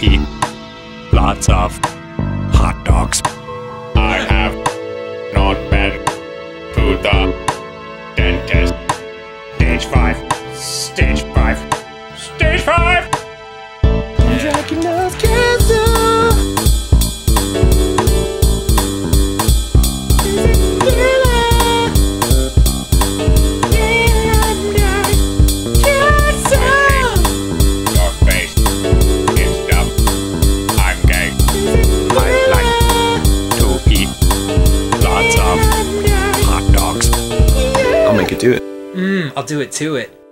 eat lots of hot dogs. I have not been to the dentist. Stage 5. Diagnosed cancer. I'll do it to it.